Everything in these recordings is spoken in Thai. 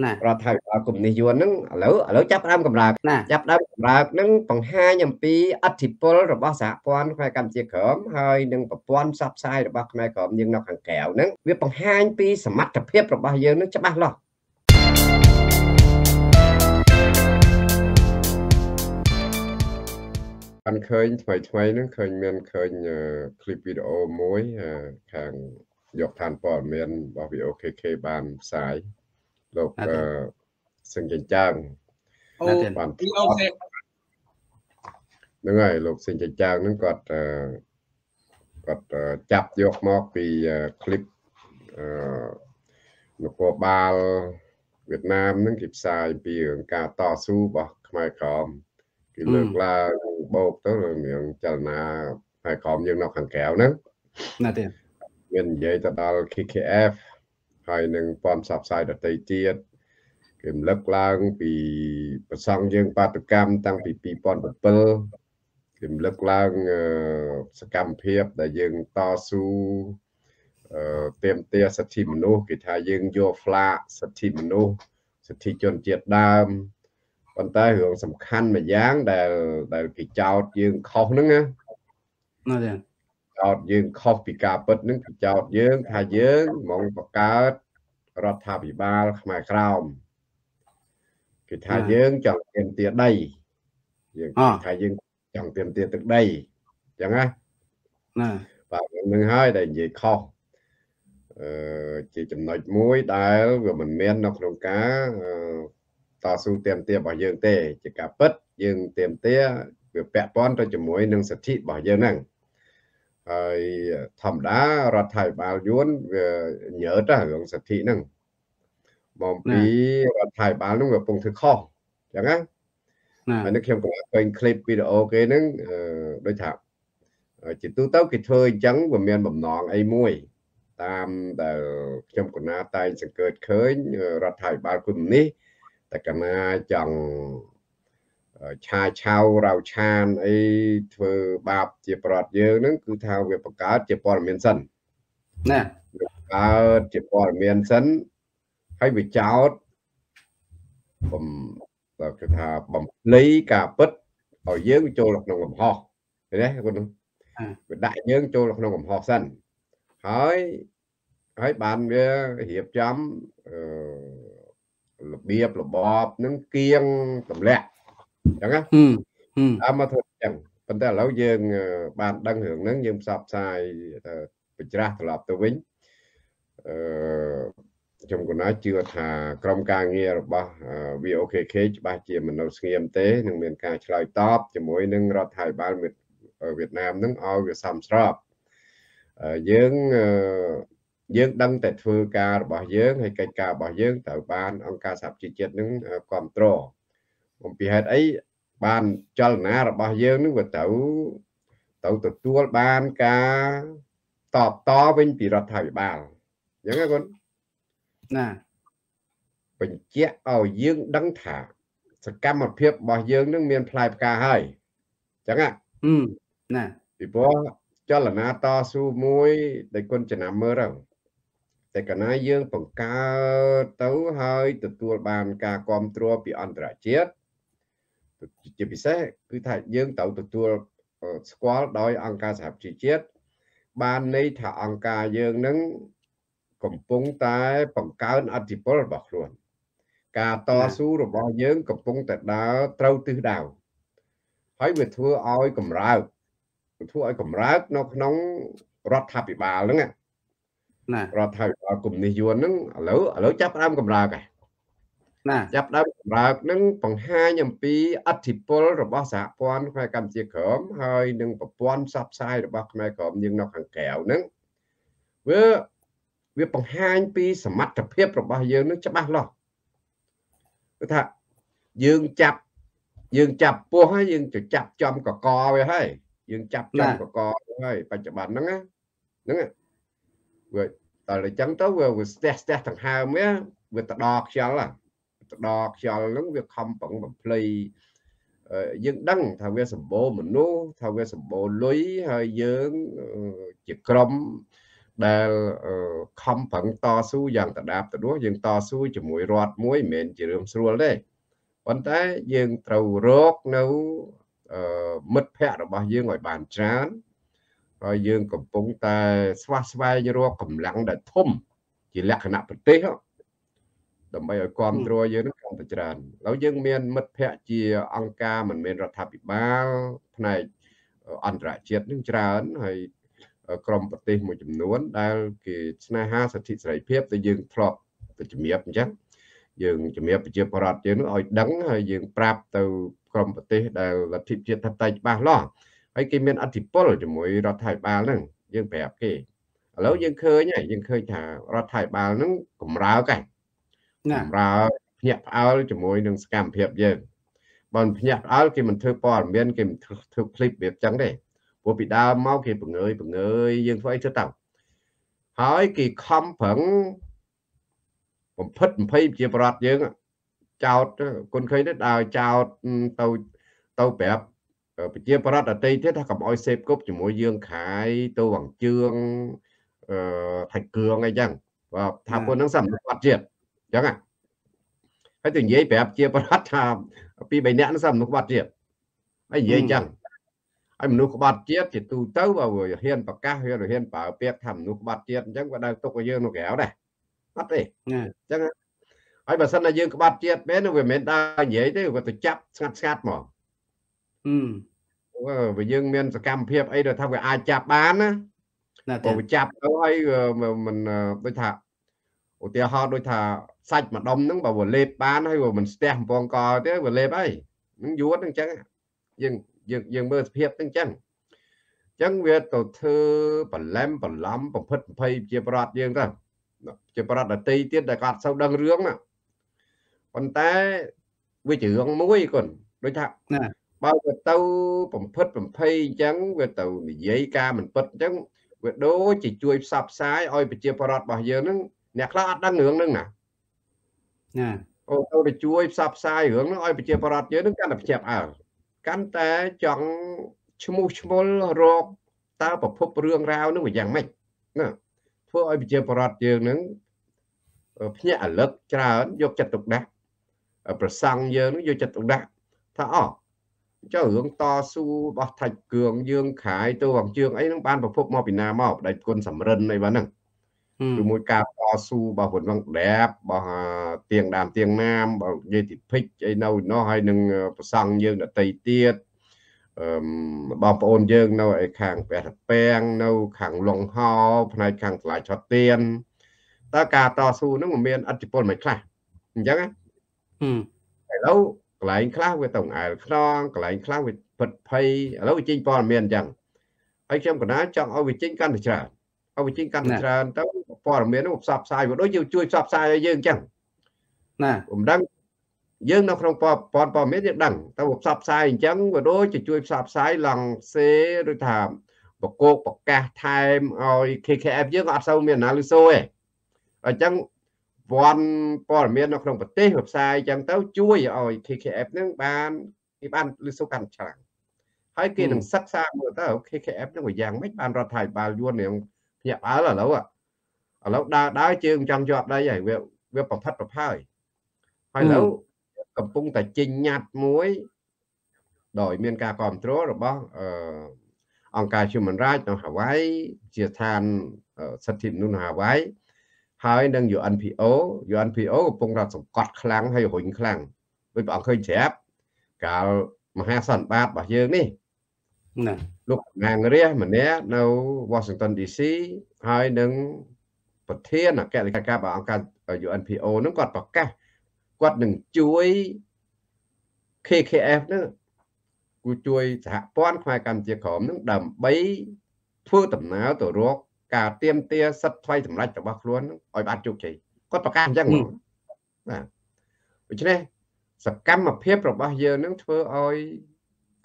เราถ่ายเรากลุ่มในยวนนั่งแล้วจับดำกับรักจับดำกับรักนั่งปังห้ายัมปีอัดทิพย์เราบ้าสะพอนใครกำเจี๊ยเขิมเฮยนั่งปะพอนซับไซเราบ้าใครเขิมยังนอกห่างแก้วนั่งเวียปังห้ายัมปีสมัครกับเพียบเราบ้าเยอะนั่งจับบ้าหรออันเคยถอยนั่งเคยเมียนเคยคลิปวิดีโอมวยทางยกทานปอดเมียนบอวิโอเคบามสายโลกซึ่งใจจ้างความที่เอาเสร็จนั่นไงโลกซึ่งใจจ้างนั่นกดจับยกมอกปีคลิปนกบาลเวียดนามนั่งกิบสายปีการต่อสู้บอกไม่ขอมกิเลิกลาโบกตัวเมืองจันนาไผ่ขอมยังนอกขังแก้วนั่นเงินใหญ่ตะดาล KKFใครหนึ่งความสับสายดัดใจเจี๊ยดเก็บเลิกล้างปีประซังยังปาตกรรมตั้งปีปอนเปิลเก็บเลิกล้างสกรรมเพียบแต่ยังต่อสู้เต็มเตียสถิมโนกิทายังโยฟลาสถิมโนสถิจนเจียดดามปันตาหงสำคัญมาย้างแต่กิจาวยังเข้านึงนะนั่นเองจอดยืงคอปีกาเปิดนึงจอดยืงทายยืงมองประกาศรัฐบิบาลหมายคราวกิทายยืงจังเตรียมเตี้ยได้ยืงทายยืงจังเตรียมเตี้ยตึกได้จังไงบางนึงให้ได้ยืงคอจีจำหน่อยมุ้ยได้ก็เหมือนเมียนนกลงกาต่อสู้เตรียมเตี้ยบ่อยยืงเต้จีกาเปิดยืงเตรียมเตี้ยเกือบแปะป้อนเราจะมุ้ยนึงสถิบ่อยยืงนั่งทำได้รัฐไทยบาลย้อนเยอะจ้ะของสถินั่งมองปีรัฐไทยบาลนั่งแบบปงถือข้ออย่างนั้นอันนี้เข้มข้นเป็นคลิปวิดีโอเกนั่งโดยฉากจิตตู้เต้ากิจเทยจังบนเมียนบ่มนองไอ้มวยตามแต่เข้มข้นนะแต่จะเกิดเคยรัฐไทยบาลกลุ่มนี้แต่กันมาจังชาชาวเราชาญไอ้เธอบาปเจ็บปลอดเยอะนั่นคือทางเว็บประกาศเจ็บปอดเมียนสันนะเจ็บปอดเมียนสันให้ไปเจ้าผมเราจะทำผมลีกาปิดเอาเยอะโจหลักนองผมหอกเห็นไหมคนนึงได้เยอะโจหลักนองผมหอกสันให้บ้านเบี้ยเหียบจ้ำเบียบหลบบอบนั่งเกียงต่ำแหลกอย่างนั้นอามาถูกอย่างปัจจัยแล้วยังบานดังหงนั้นยังสับสายปิจราตลอดตัววิ่งชมคนนั้นเชื่อทากรมการเงียบบ่วีโอเคเคจบาเจียมันเราเงียบเต้หนึ่งเหมือนการชลายตอบจมูกหนึ่งเราถ่ายบ้านเวียดนามนั่งเอาเวียดซัมสอบยังดังแต่ฟื้นการบ่ยังให้กิจการบ่ยังแต่บ้านองค์การสับจีเจ็ดนั่งความโตผมพิจารณาไอ้บ้านจัลนาเราบ้านเยอะนึกว่าเต่าตัวบ้านกาตอบต่อเป็นปีรัฐไทยบ้านยังไงคนน่ะเป็นเจ้าเอาเยอะดังถาสกัดหมดเพียบบ้านเยอะนึกเมียนพลายกาให้จังอ่ะน่ะที่พวกจัลนาต่อสู้มวยได้คนชนะเมื่อเราแต่กันนั้นเยอะปังกาเต่าให้ตัวบ้านกาความตัวปีอันตรายเจ็ดจะพิเศษคือถ้ายื่นเต่าตัวสควอตโดยองค์การสหประชาชาติบ้านในถ้าองค์การยื่นนั้นกำปงแต่ปังกาอันติปอลบอกล้วนการต่อสู้ระบอบยื่นกำปงแต่ดาวเต้าตื้อดาวให้เวทัวอ้อยกำร้าวทัวอ้อยกำร้าวน้องรัฐบาลนั่นไงรัฐบาลกลุ่มในยวนนั้นแล้วจับดำกำร้าวไงจับได้รักนั่งปังห้ายัมปีอัดทิพย์ระบ้าสะพอนใครกำเจี๊ยเขิมเฮยนั่งปะพอนซับไซระบ้าใครเขิมยังนอกห่างแก้วนั่งเว้ยปังห้ายัมปีสมัครเพียบระบ้าเยอะนั่งจับบ้าหรอถ้ายืนจับปัวให้ยืนจะจับจอมกอกอไว้ให้ยืนจับจอมกอกอไว้ให้ปัจจุบันนั่งนั่งเว้ยตอนเลยจังตัวเว้ยเสตทางห้าเมื่อเว้ยตะดอกเชียวล่ะดอกเชียวนั่งเวียคำปังแบบเพลย์ยังดังทางเวสโบเหมือนนู้ทางเวสโบลุยเฮยยังจิกรม ដែល ខំ ប្រឹង តស៊ូ យ៉ាង ដដាបដដួស យើង តស៊ូ ជាមួយ រដ្ឋ មួយ មិន ជា រឿង ស្រួល ទេ ប៉ុន្តែ យើង ត្រូវ រក នៅ មិត្ត ភ័ក្រ របស់ យើង ឲ្យ បាន ច្រើន ហើយ យើង កំពុង តែ ស្វះ ស្វែង រក កម្លាំង ដែល ធំ ជា លក្ខណៈ ប្រទេស ដើម្បី ឲ្យ គ្រប់គ្រង យើង នឹង កាន់ តែ ច្រើន ហើយ យើង មាន មិត្ត ភ័ក្រ ជា អង្គការ មិន មែន រដ្ឋាភិបាល ផ្នែក អន្តរជាតិ នឹង ច្រើន ហើយ ក្រុមប្រទេសមួយចំនួនដែលគេស្នេហាសិទ្ធិសេរីភាពដែលយើងធ្លាប់ជំរាបអញ្ចឹងយើងជំរាបប្រជាពលរដ្ឋយើងឲ្យដឹងហើយយើងប្រាប់ទៅក្រុមប្រទេសដែលលទ្ធិជាតិថាតែច្បាស់ឡោះហើយគេមានអតិពលជាមួយរដ្ឋាភិបាលហ្នឹងយើងប្រាប់គេឥឡូវយើងឃើញហើយយើងឃើញថារដ្ឋាភិបាលហ្នឹងកំរៅកែងកំរៅភ្ញាក់ផ្អើលជាមួយនឹងសកម្មភាពយើងបើមិនភ្ញាក់ផ្អើលគេមិនធ្វើព័ត៌មានគេមិនធ្វើ clip វាអញ្ចឹងទេ ពួកពីដើមមកគេបង្ងើយបង្ងើយយើងធ្វើអីទៅទៅហើយគេខំប្រឹងបំផិត ហើយនិយាយចឹងហើយមនុស្សក្បត់ជាតិគេទូទៅបើវាហ៊ានប្រកាសវាហ៊ានប្រើពាក្យថាមនុស្សក្បត់ជាតិអញ្ចឹងវា យើងមើលសភាពអញ្ចឹងអញ្ចឹងវាទៅធ្វើបលែមបឡំបំផិត កាន់តែចង់ឈ្មោះឈ្មោលរកតើប្រភពរឿងរ៉ាវនឹងយ៉ាងម៉េចណាធ្វើឲ្យប្រជាពលរដ្ឋយើងនឹងភ្ញាក់រលឹកច្រើនយកចិត្តទុកដាក់ប្រសង់យើងយកចិត្តទុកដាក់ថាអោះចុះរឿងតស៊ូរបស់ថៃគឿងយើងខៃទៅវងជើងអីនឹងបានប្រភពមកពីណាមកដែលគុណសម្រិនអីវ៉ាហ្នឹងជាមួយការតស៊ូរបស់ហ៊ុនវងដែបរបស់ ទៀងដាមទៀងណាមរបស់យាយតិភិច អី នៅនោះហើយនឹង ប្រសង់ យើង ដតី ទៀត បងប្អូន យើង នៅ ឯ ខាង ព្រះ តាពាំង នៅ ខាង លង្ហោ ផ្នែក ខាង ឆ្លាយ ឆត់ទៀន តើ ការ តស៊ូ នឹង មាន អត្ថប្រយោជន៍ មិន ខ្លះ អញ្ចឹង ឥឡូវ កន្លែង ខ្លះ វា ទៅ អង្អែល ខ្នង កន្លែង ខ្លះ វា ពិត ភ័យ ឥឡូវ វា ចេញ ព័ត៌មាន អញ្ចឹង ហើយ ខ្ញុំ កណ្ដា ចង់ ឲ្យ វា ចេញ កាន់ តែ ច្រើន ឲ្យ វា ចេញ កាន់ តែ ច្រើន ទៅ ព័ត៌មាន នឹង ផ្សព្វ ផ្សាយ វា ដូច យើង ជួយ ផ្សព្វ ផ្សាយ ឲ្យ យើង អញ្ចឹង ណា យើងនៅក្នុងព័ត៌មានយើងដឹងតែផ្សព្វផ្សាយអញ្ចឹងក៏ដូចជាជួយផ្សព្វផ្សាយឡើងសេឬថាបកកប្រកាសថែមឲ្យ KKF យើងក៏អត់សូវមានណាលឺសូអីអញ្ចឹងព័ត៌មាននៅក្នុងប្រទេសផ្សាយអញ្ចឹងទៅជួយឲ្យ KKF នឹងបានគេបានលឺសូកាន់ច្រើនហើយគេនឹងសិក្សាមើលទៅ KKF នឹងយ៉ាងម៉េចបានរដ្ឋាភិបាលយួននឹងញាក់អើឥឡូវដើរជើងចង់ជាប់ដីហើយវាប្រផិតប្រផើយ ហើយនៅកំពុងតែចេញញត្តិមួយដោយមានការគ្រប់គ្រងរបស់អង្គការ Human Rights នៅ Hawaii ជាស្ថានសិទ្ធិមនុស្សនៅ Hawaii ហើយនឹង UNPO កំពុងរត់សង្កត់ខ្លាំងហើយរុញខ្លាំងដូចបងឃើញច្រាប់កាលមហាសន្និបាតរបស់យើងនេះណាលោកអាងរះម្នាក់នៅ Washington DC ហើយនឹង ប្រធានអគ្គលេខាការរបស់អង្គការ UNPO នឹងគាត់ប្រកាស គាត់នឹងជួយ KKF នឹងគួរជួយសហព័ន្ធផ្នែកកម្មជាក្រុមនឹងដើម្បីធ្វើដំណើរទៅរកការទៀមទាសិទ្ធិថ្មីសម្រាប់របស់ខ្លួនឲ្យបានជោគជ័យគាត់ប្រកាសអញ្ចឹងណាដូច្នេះសកម្មភាពរបស់យើងនឹងធ្វើឲ្យ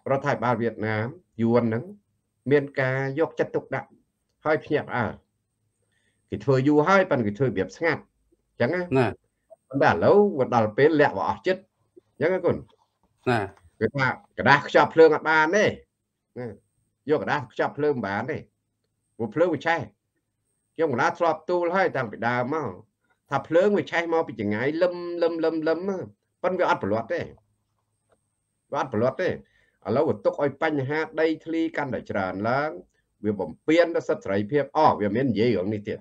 រដ្ឋាភិបាលវៀតណាមយួននឹងមានការយកចិត្តទុកដាក់ហើយភ្ញាក់ផ្អើលគេធ្វើយូរហើយប៉ុន្តែគេធ្វើរបៀបស្ងាត់អញ្ចឹងណា ដល់ឥឡូវវាដល់ពេលលាក់អស់ចិត្តអញ្ចឹងណាគាត់ថាក្រដាស់ខ្ចប់ភ្លើងអត់បានទេយកក្រដាស់ខ្ចប់ភ្លើងបានទេព្រោះភ្លើងវាឆេះ เกี่ยวกับรัฐสอบตูให้ทางไปดามาถ้าเพลิงไปใช้มาไปจังไงล้มปั้นไปอัดปลอดได้อัดปลอดได้แล้วก็ตกอ้อยปัญหาได้ที่กันได้จราล้างเวียบผมเปลี่ยนแล้วสัตว์ไรเพียบอ้อเวียบเม้นเย่ของนี่เตี้ย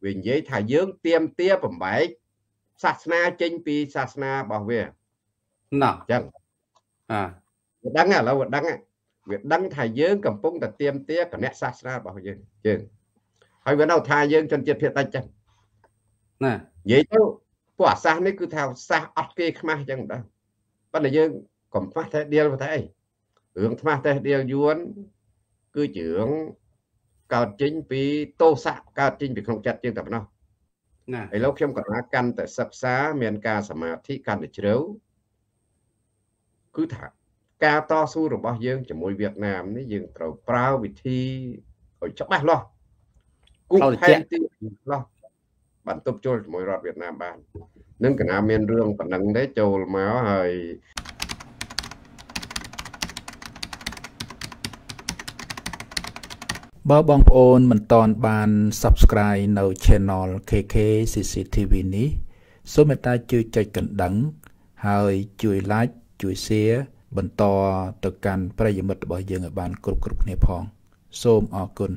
เวียนเย่ถ่ายเยื้องเตรียมเตี้ยผมไปศาสนาจริงปีศาสนาบอกเวียน่ะจังดังอ่ะเราดังอ่ะเวียดังถ่ายเยื้องกับปุ้งแต่เตรียมเตี้ยกับเนี้ยศาสนาบอกเยื้องเยื้องให้เวียนเอาถ่ายเยื้องจนเจ็บเพียตันจังน่ะเย่เจ้าปวดซานี่คือแถวซาอัดเกยมาจังดังปั้นได้เยื้องกลมฟ้าแท้เดียวแท้เรื่องมาแต่เดียวยวนคือเรื่องการจริงปีโตสะการจริงปีของจัดจริงแต่เนาะไอ้เราเข้มกับนักกันแต่ศักษาเมียนกาสมาธิการเฉลียวคือถ้าการต่อสู้ระบอบยังจะมวยเวียดนามนี่ยังเต่าเปล่าวิธีเอาจับบ้านล้อกู้ไทยตีล้อบันทึกโจทย์มวยรอบเวียดนามบ้านนั่นกับน้ำเมียนเรื่องปนังได้โจลมาว่าเฮ้ยบ่บองโอนมันตอนบาน subscribe ใน channel KK CCTV นี้สมัยตาช่วยใจกันดังหายช่วยไลค์ช่วยแชร์บรรทอต่อการประยมตบอยเยงบานกรุบกรุบในพองโสมอกุล